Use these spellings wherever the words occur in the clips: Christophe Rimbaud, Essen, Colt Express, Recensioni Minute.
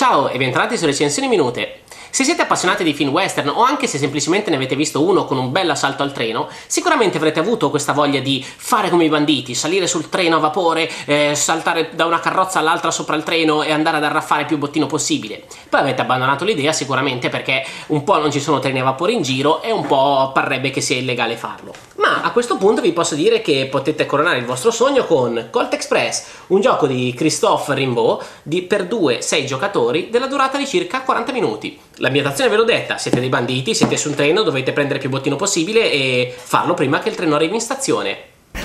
Ciao e bentornati su Recensioni Minute. Se siete appassionati di film western o anche se semplicemente ne avete visto uno con un bel assalto al treno, sicuramente avrete avuto questa voglia di fare come i banditi, salire sul treno a vapore, saltare da una carrozza all'altra sopra il treno e andare ad arraffare più bottino possibile. Poi avete abbandonato l'idea sicuramente perché un po' non ci sono treni a vapore in giro e un po' parrebbe che sia illegale farlo. Ma a questo punto vi posso dire che potete coronare il vostro sogno con Colt Express, un gioco di Christophe Rimbaud per 2-6 giocatori della durata di circa 40 minuti. L'ambientazione ve l'ho detta, siete dei banditi, siete su un treno, dovete prendere più bottino possibile e farlo prima che il treno arrivi in stazione.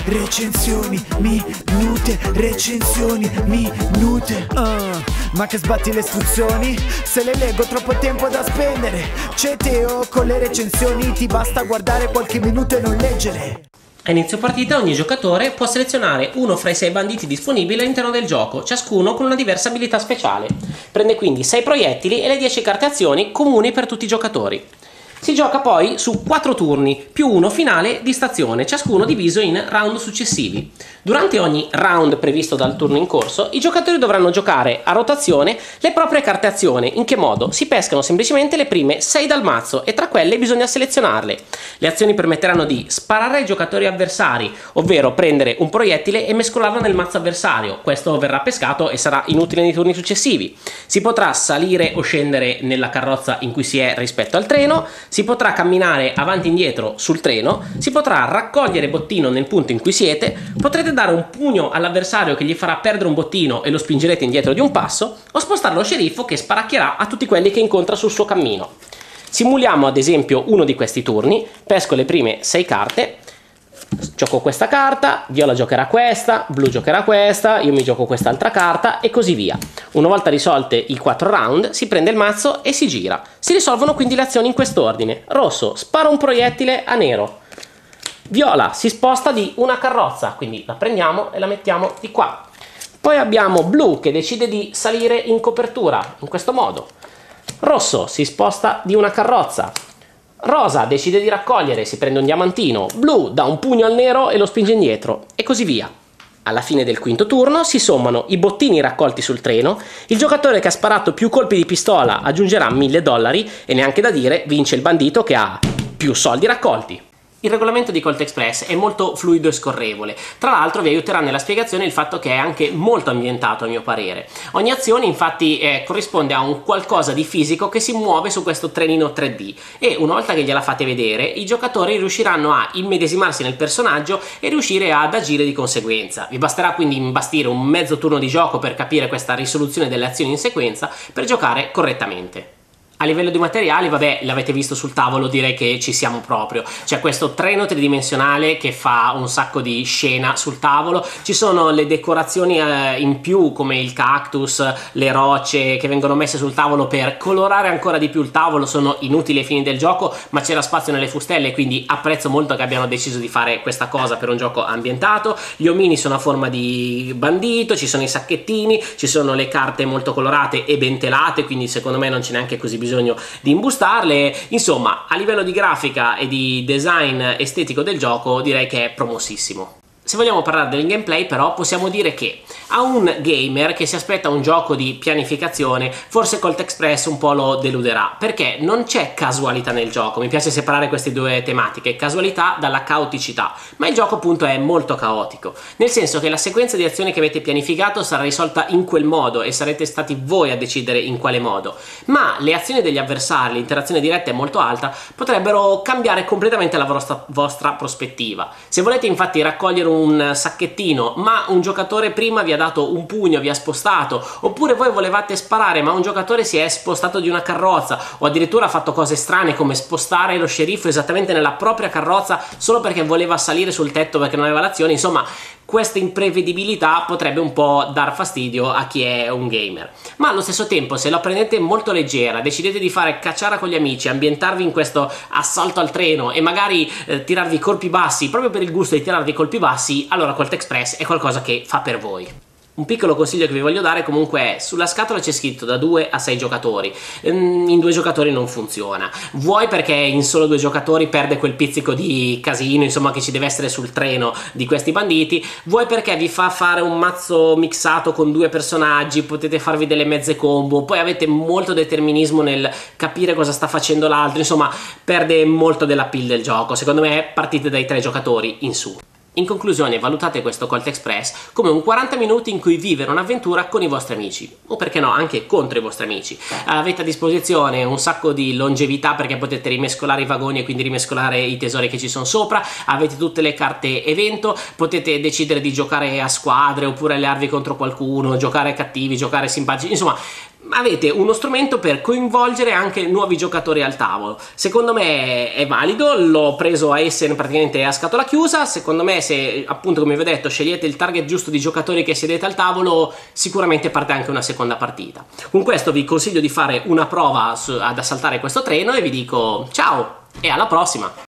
Recensioni minute, recensioni minute. Ma che sbatti le istruzioni? Se le leggo troppo tempo da spendere. C'è Teo con le recensioni, ti basta guardare qualche minuto e non leggere. A inizio partita ogni giocatore può selezionare uno fra i 6 banditi disponibili all'interno del gioco, ciascuno con una diversa abilità speciale. Prende quindi 6 proiettili e le 10 carte azioni comuni per tutti i giocatori. Si gioca poi su 4 turni, più uno finale di stazione, ciascuno diviso in round successivi. Durante ogni round previsto dal turno in corso, i giocatori dovranno giocare a rotazione le proprie carte azione. In che modo? Si pescano semplicemente le prime 6 dal mazzo e tra quelle bisogna selezionarle. Le azioni permetteranno di sparare ai giocatori avversari, ovvero prendere un proiettile e mescolarlo nel mazzo avversario. Questo verrà pescato e sarà inutile nei turni successivi. Si potrà salire o scendere nella carrozza in cui si è rispetto al treno, si potrà camminare avanti e indietro sul treno, si potrà raccogliere bottino nel punto in cui siete, potrete dare un pugno all'avversario che gli farà perdere un bottino e lo spingerete indietro di un passo, o spostare lo sceriffo che sparacchierà a tutti quelli che incontra sul suo cammino. Simuliamo ad esempio uno di questi turni, pesco le prime 6 carte, gioco questa carta, viola giocherà questa, blu giocherà questa, io mi gioco quest'altra carta e così via. Una volta risolte i 4 round si prende il mazzo e si gira. Si risolvono quindi le azioni in quest'ordine. Rosso spara un proiettile a nero, viola si sposta di una carrozza, quindi la prendiamo e la mettiamo di qua. Poi abbiamo blu che decide di salire in copertura, in questo modo. Rosso si sposta di una carrozza. Rosa decide di raccogliere, si prende un diamantino, blu dà un pugno al nero e lo spinge indietro, e così via. Alla fine del quinto turno si sommano i bottini raccolti sul treno, il giocatore che ha sparato più colpi di pistola aggiungerà $1000 e neanche da dire vince il bandito che ha più soldi raccolti. Il regolamento di Colt Express è molto fluido e scorrevole, tra l'altro vi aiuterà nella spiegazione il fatto che è anche molto ambientato a mio parere. Ogni azione infatti corrisponde a un qualcosa di fisico che si muove su questo trenino 3D e una volta che gliela fate vedere i giocatori riusciranno a immedesimarsi nel personaggio e riuscire ad agire di conseguenza. Vi basterà quindi imbastire un mezzo turno di gioco per capire questa risoluzione delle azioni in sequenza per giocare correttamente. A livello di materiali, vabbè, l'avete visto sul tavolo, direi che ci siamo proprio. C'è questo treno tridimensionale che fa un sacco di scena sul tavolo, ci sono le decorazioni in più come il cactus, le rocce che vengono messe sul tavolo per colorare ancora di più il tavolo, sono inutili ai fini del gioco, ma c'era spazio nelle fustelle, quindi apprezzo molto che abbiano deciso di fare questa cosa per un gioco ambientato. Gli omini sono a forma di bandito, ci sono i sacchettini, ci sono le carte molto colorate e ben telate, quindi secondo me non c'è neanche così bisogno di imbustarle. Insomma, a livello di grafica e di design estetico del gioco direi che è promossissimo. Se vogliamo parlare del gameplay però possiamo dire che a un gamer che si aspetta un gioco di pianificazione forse Colt Express un po' lo deluderà, perché non c'è casualità nel gioco. Mi piace separare queste due tematiche, casualità dalla caoticità, ma il gioco appunto è molto caotico, nel senso che la sequenza di azioni che avete pianificato sarà risolta in quel modo e sarete stati voi a decidere in quale modo, ma le azioni degli avversari, l'interazione diretta è molto alta, potrebbero cambiare completamente la vostra prospettiva. Se volete infatti raccogliere un sacchettino ma un giocatore prima vi ha dato un pugno, vi ha spostato, oppure voi volevate sparare ma un giocatore si è spostato di una carrozza o addirittura ha fatto cose strane come spostare lo sceriffo esattamente nella propria carrozza solo perché voleva salire sul tetto perché non aveva l'azione, insomma questa imprevedibilità potrebbe un po' dar fastidio a chi è un gamer, ma allo stesso tempo se la prendete molto leggera, decidete di fare cacciara con gli amici, ambientarvi in questo assalto al treno e magari tirarvi colpi bassi proprio per il gusto di tirarvi colpi bassi, allora Colt Express è qualcosa che fa per voi. Un piccolo consiglio che vi voglio dare comunque è: sulla scatola c'è scritto da 2 a 6 giocatori, in 2 giocatori non funziona, vuoi perché in solo 2 giocatori perde quel pizzico di casino, insomma, che ci deve essere sul treno di questi banditi, vuoi perché vi fa fare un mazzo mixato con 2 personaggi, potete farvi delle mezze combo, poi avete molto determinismo nel capire cosa sta facendo l'altro, insomma perde molto dell'appeal del gioco. Secondo me partite dai 3 giocatori in su. In conclusione, valutate questo Colt Express come un 40 minuti in cui vivere un'avventura con i vostri amici, o perché no, anche contro i vostri amici. Avete a disposizione un sacco di longevità perché potete rimescolare i vagoni e quindi rimescolare i tesori che ci sono sopra, avete tutte le carte evento, potete decidere di giocare a squadre oppure allearvi contro qualcuno, giocare cattivi, giocare simpatici, insomma avete uno strumento per coinvolgere anche nuovi giocatori al tavolo. Secondo me è valido, l'ho preso a Essen praticamente a scatola chiusa. Secondo me, se appunto, come vi ho detto, scegliete il target giusto di giocatori che sedete al tavolo, sicuramente parte anche una seconda partita. Con questo vi consiglio di fare una prova ad assaltare questo treno e vi dico ciao e alla prossima!